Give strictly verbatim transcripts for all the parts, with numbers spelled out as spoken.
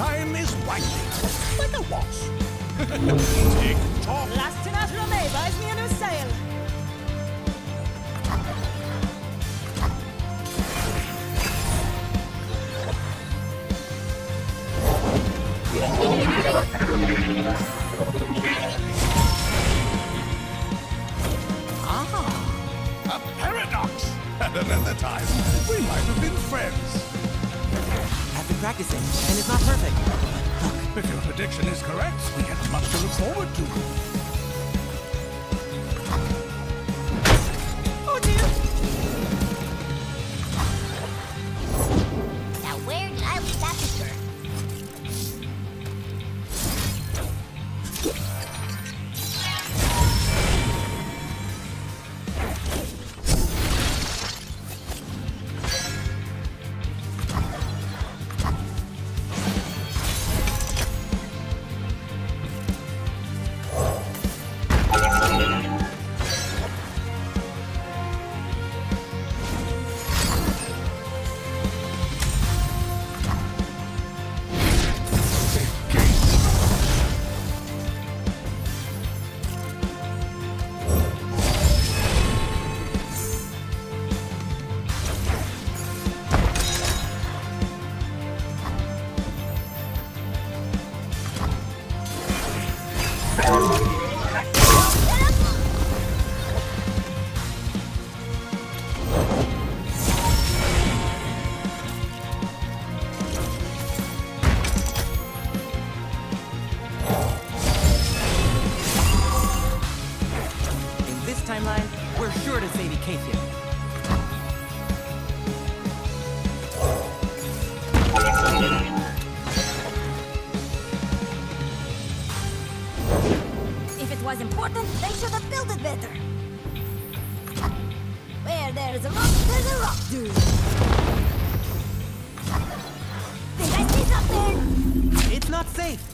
time is winding, like a watch. Tick tock. Last Romay buys me a new sail. Ah, a paradox. At another time, we might have been friends. Practicing, and it's not perfect. Look, if your prediction is correct, we have much to look forward to. Oh dear! Now where did I leave that picture? We're sure to save Ekathia. If it was important, they should have built it better. Where there is a rock, there's a rock, dude. Think I see something? It's not safe.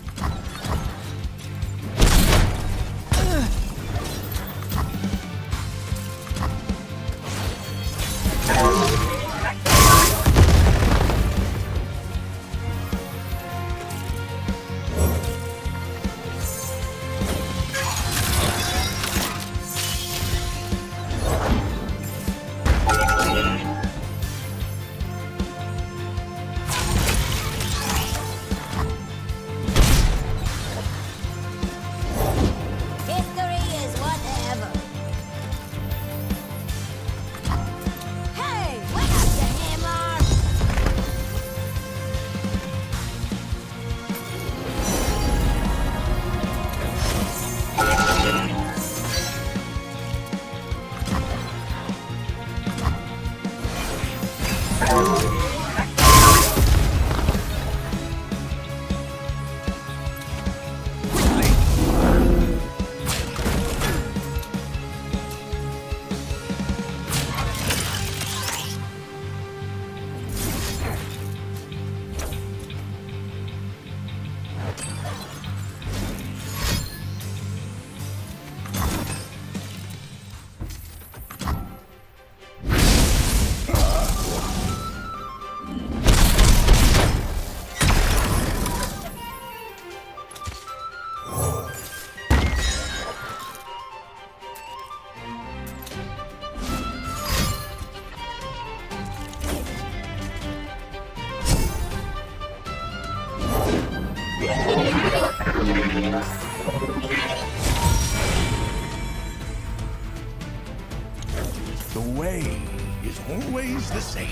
The way is always the same.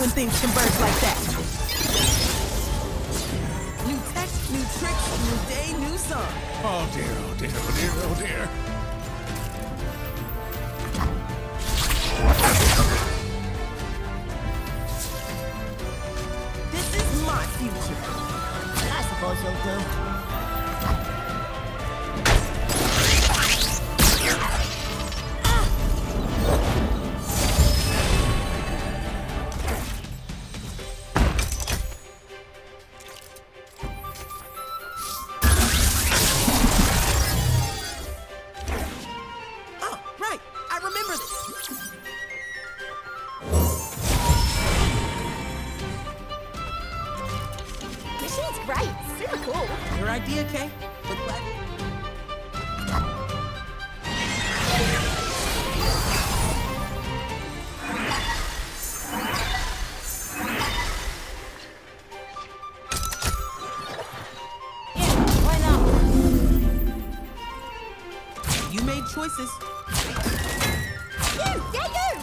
When things converge like that. New tech, new tricks, new day, new song. Oh dear, oh dear, oh dear, oh dear. This is my future. I suppose you'll do. Ah! okay? Choices. You dagger!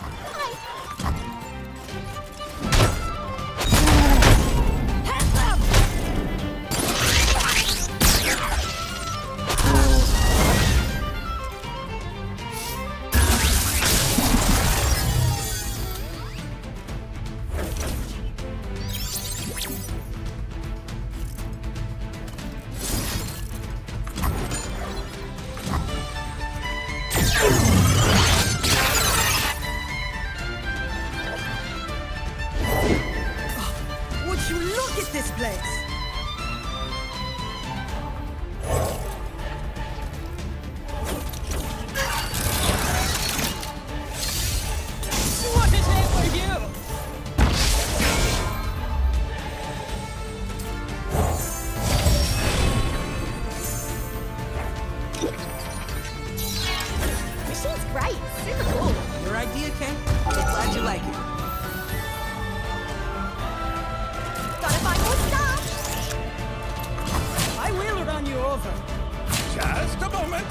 Just a moment.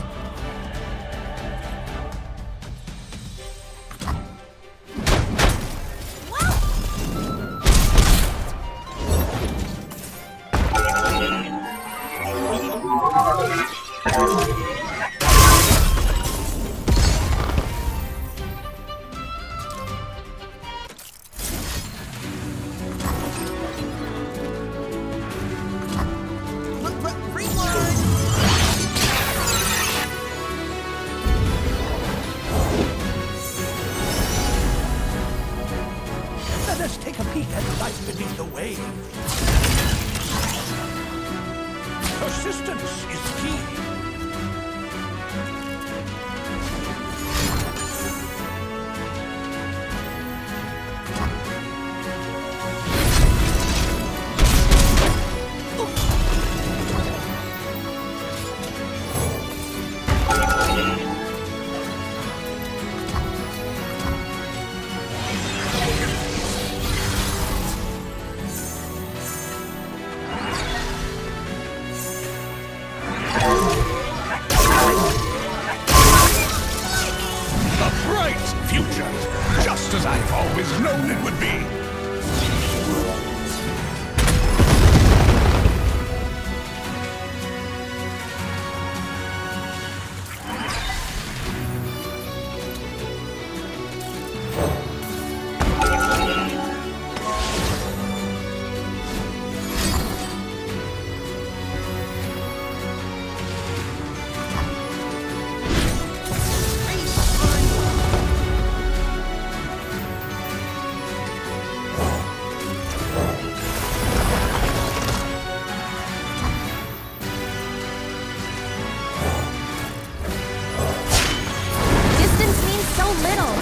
Let's take a peek at life beneath the waves. Persistence is key.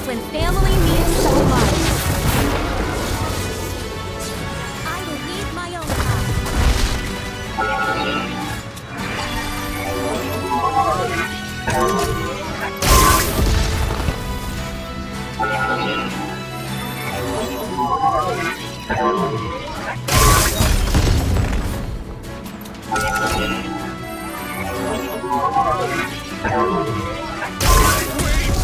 When family means so much. I will lead my own path. Wait!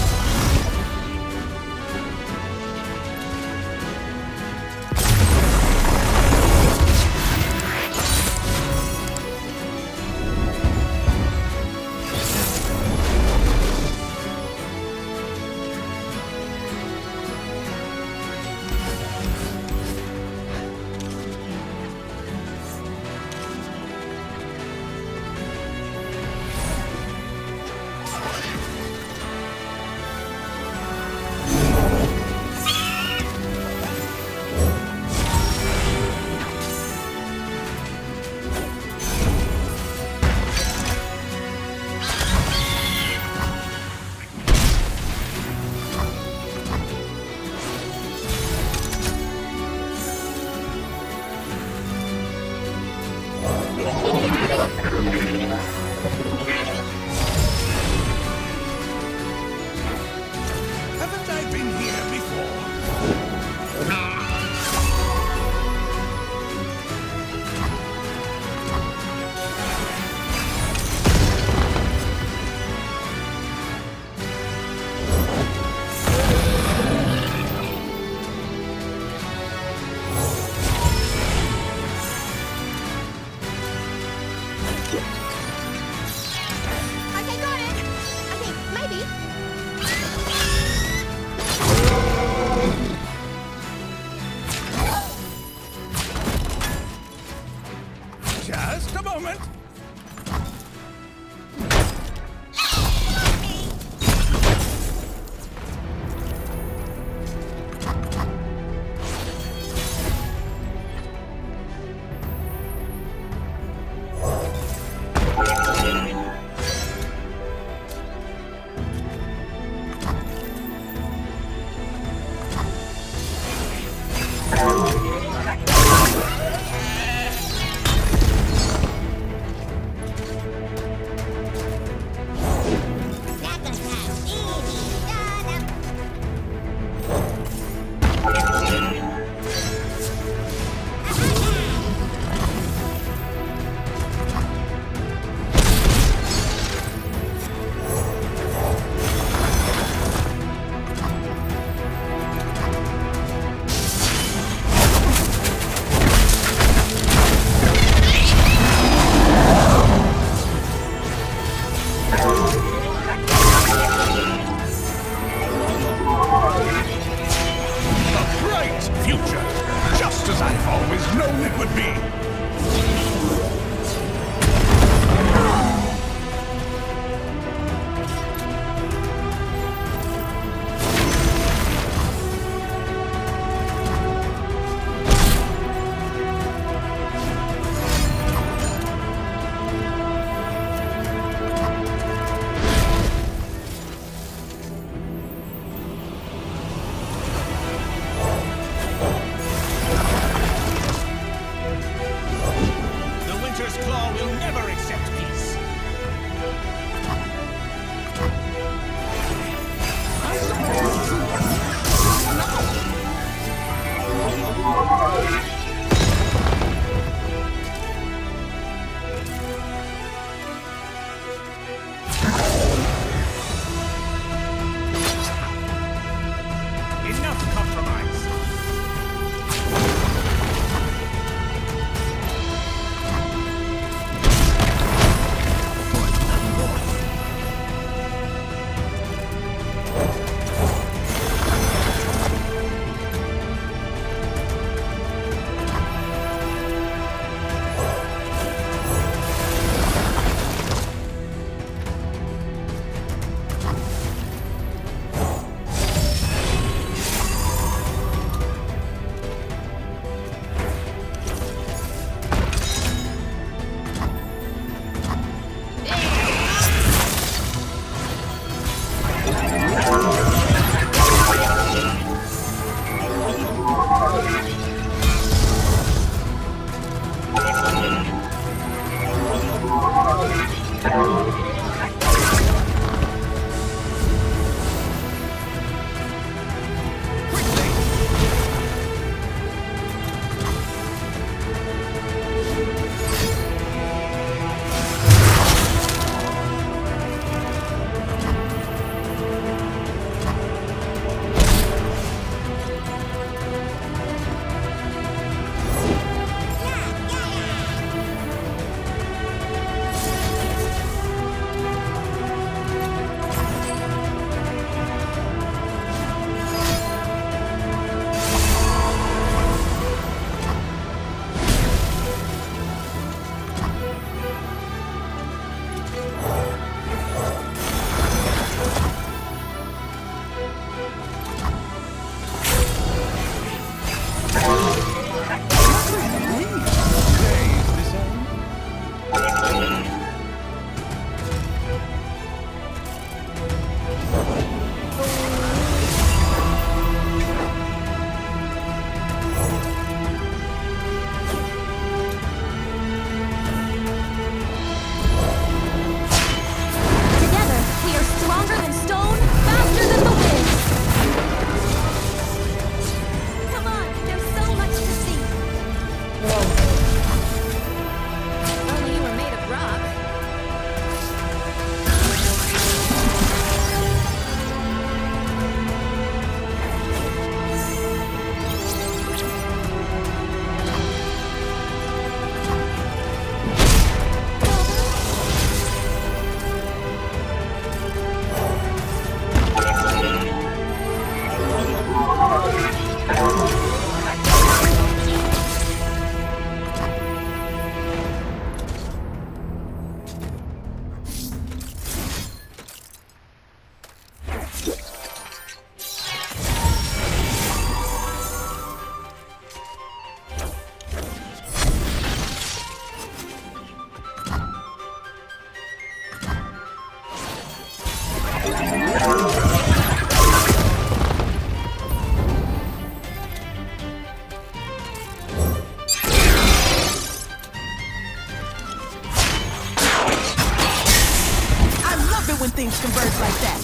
When things converge like that.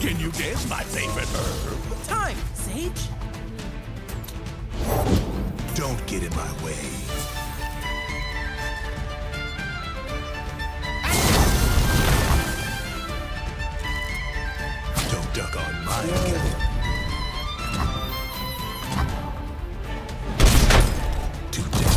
Can you guess my favorite herb? Time, Sage. Don't get in my way. Ah! Don't duck on my yeah. Too dead.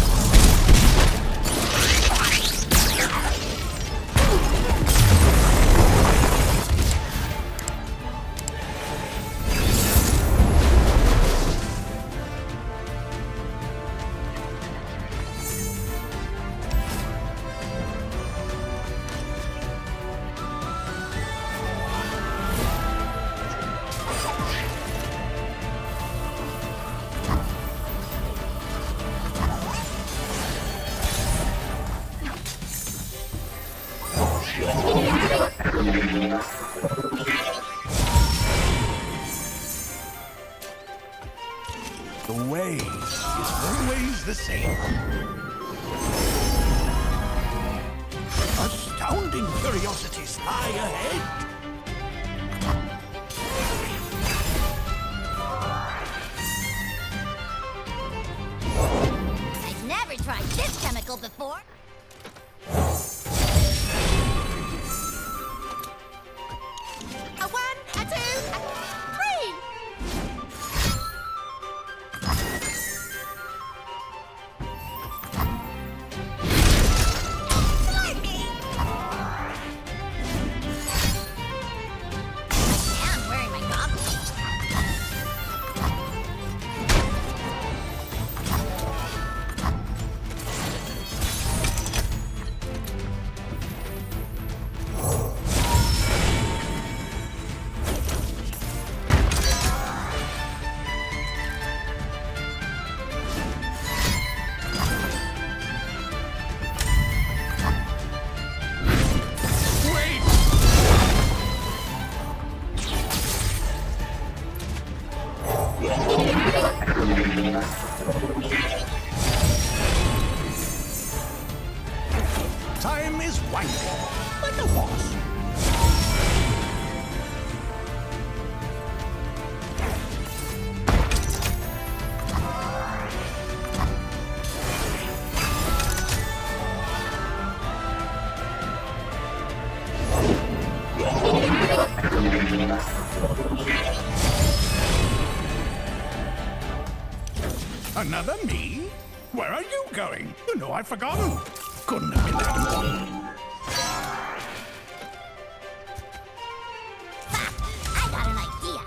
The ways is always the same. Astounding curiosities lie ahead. I've never tried this chemical before. Time is winding like a horse. Another me? Where are you going? You know I've forgotten. Couldn't have been that important. I got an idea.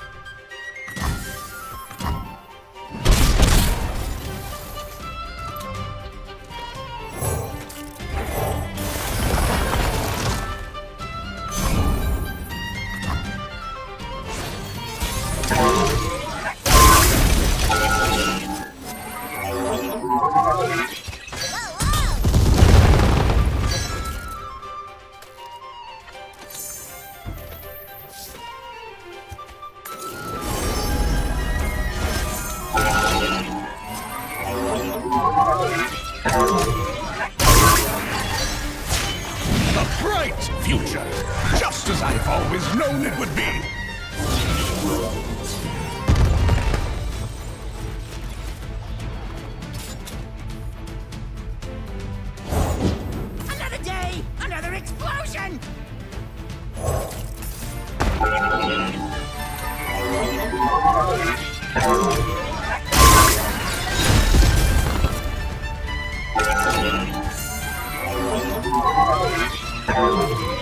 A bright future, just as I've always known it would be. Another day, another explosion! Game.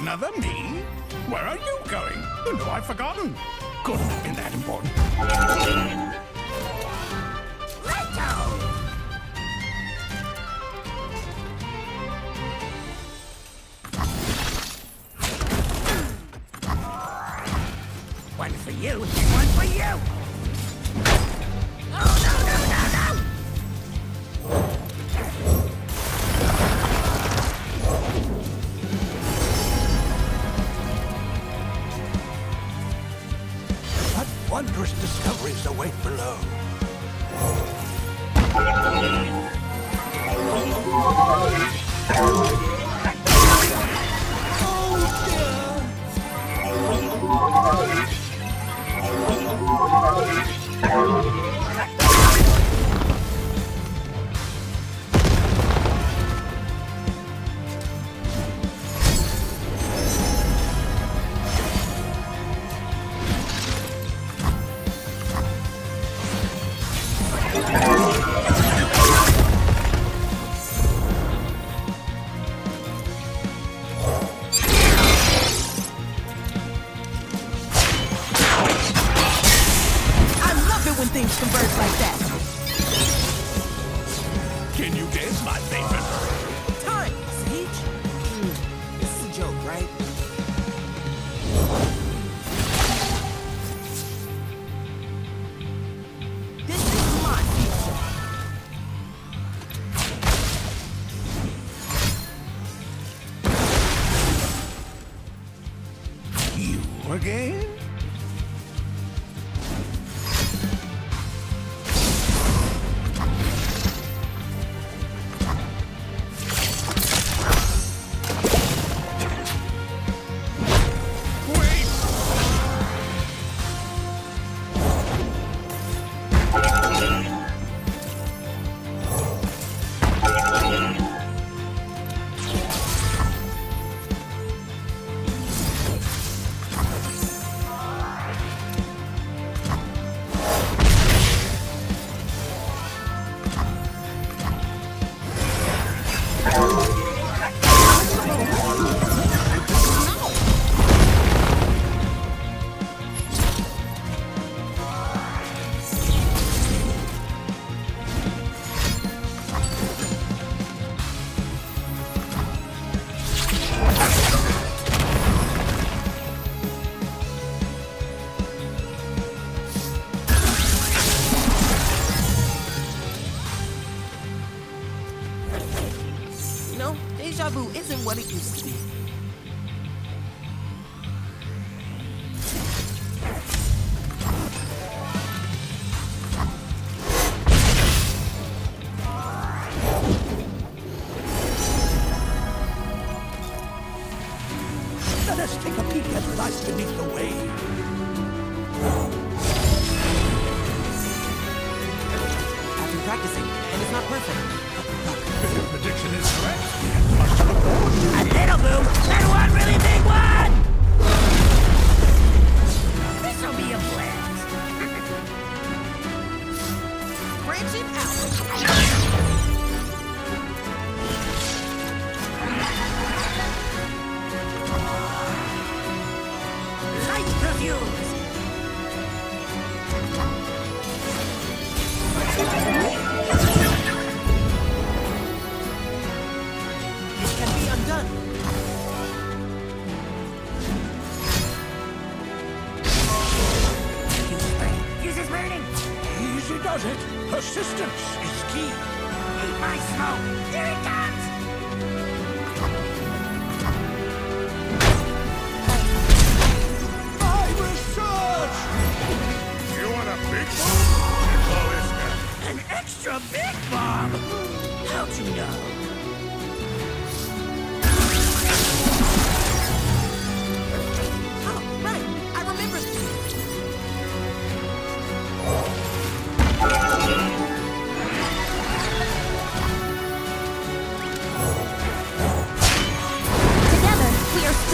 Another me? Where are you going? Oh no, I've forgotten. Couldn't have been that important. Righto! One for you, one for you! Oh, no, no, no, no! What wondrous discoveries await below! Again? Isn't what it used to be. Let us take a peek at life beneath the wave. I've been practicing, and it's not perfect. If your prediction is correct, we have much to look forward to. A little boom, and one really big one! This'll be a blast! Branch it out! Light reviews! Does it? Persistence is key. Eat my smoke! Here it comes! My research! You want a big bomb? An extra big bomb? How'd you know? Oh,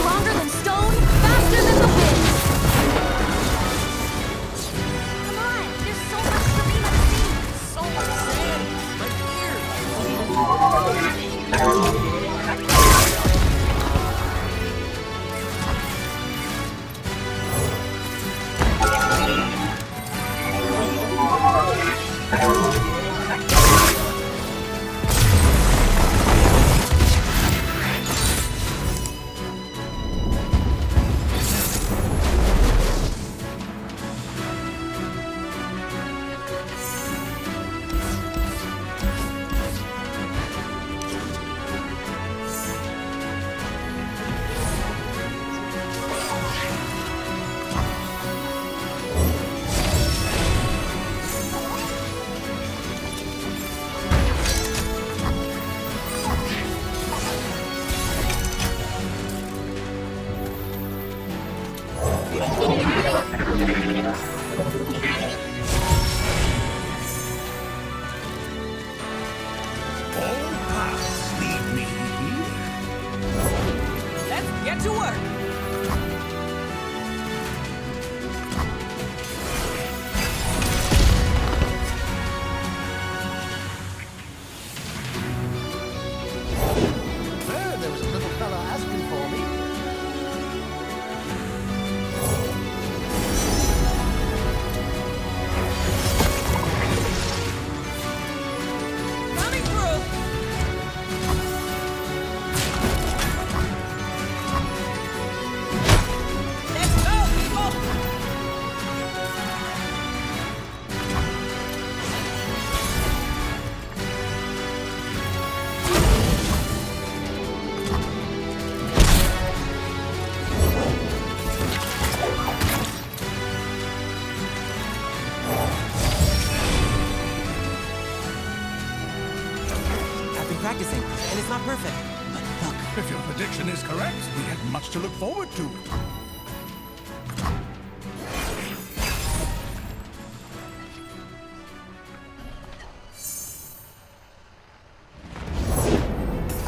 and it's not perfect, but look. If your prediction is correct, we had much to look forward to.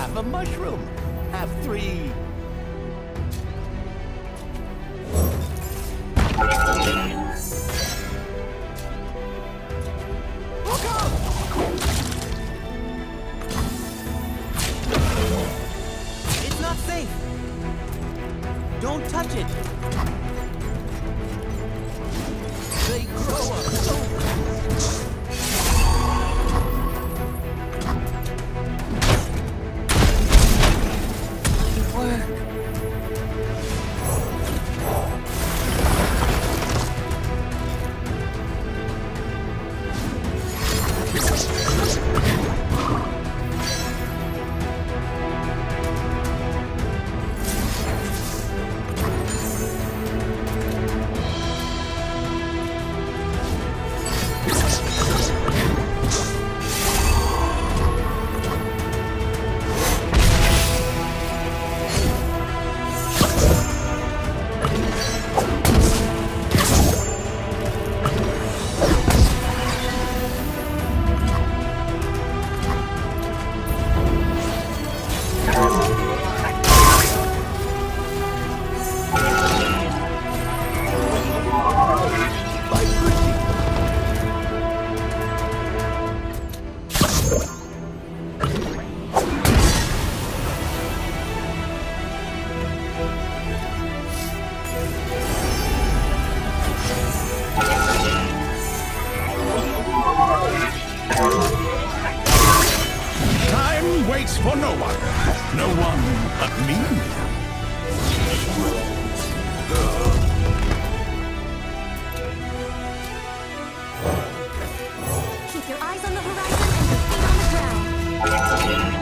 Have a mushroom. Have three. Don't touch it! They grow up! It worked! Time waits for no one. No one but me. Keep your eyes on the horizon and your feet on the ground.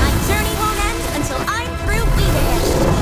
My journey won't end until I'm through beating it.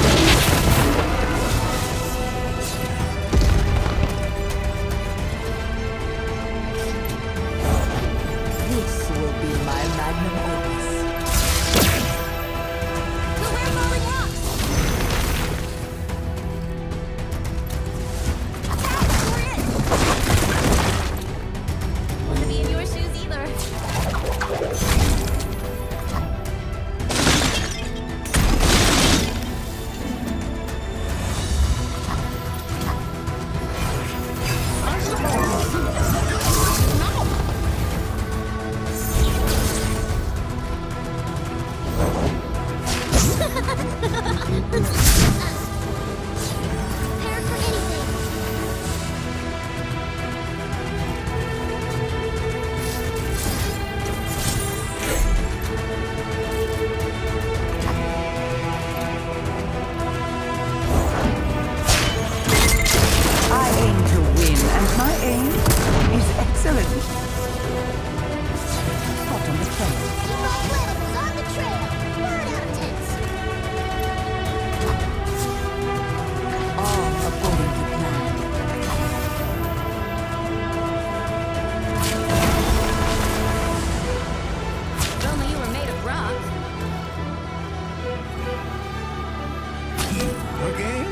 Again?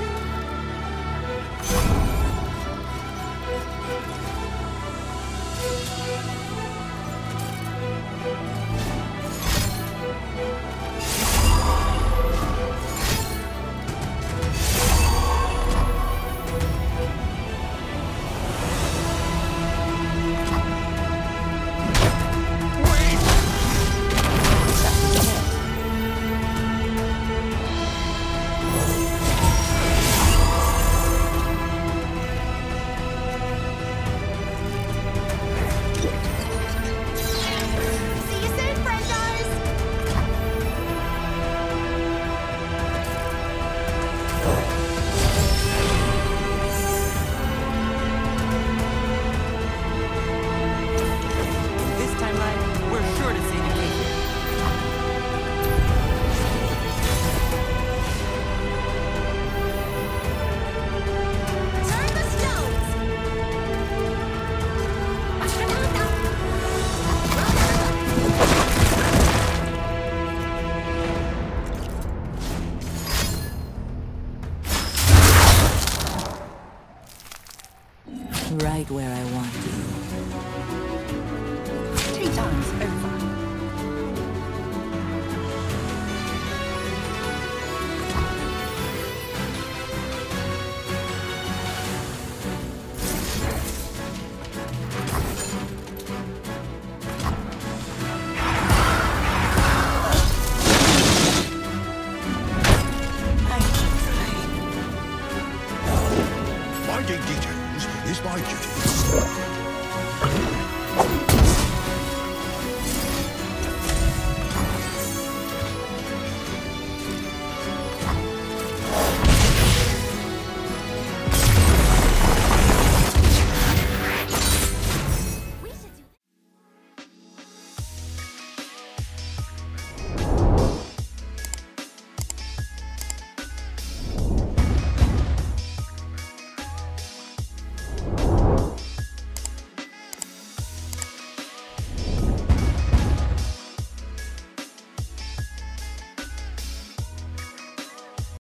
right where I want you. Tea time's over. Details is my duty.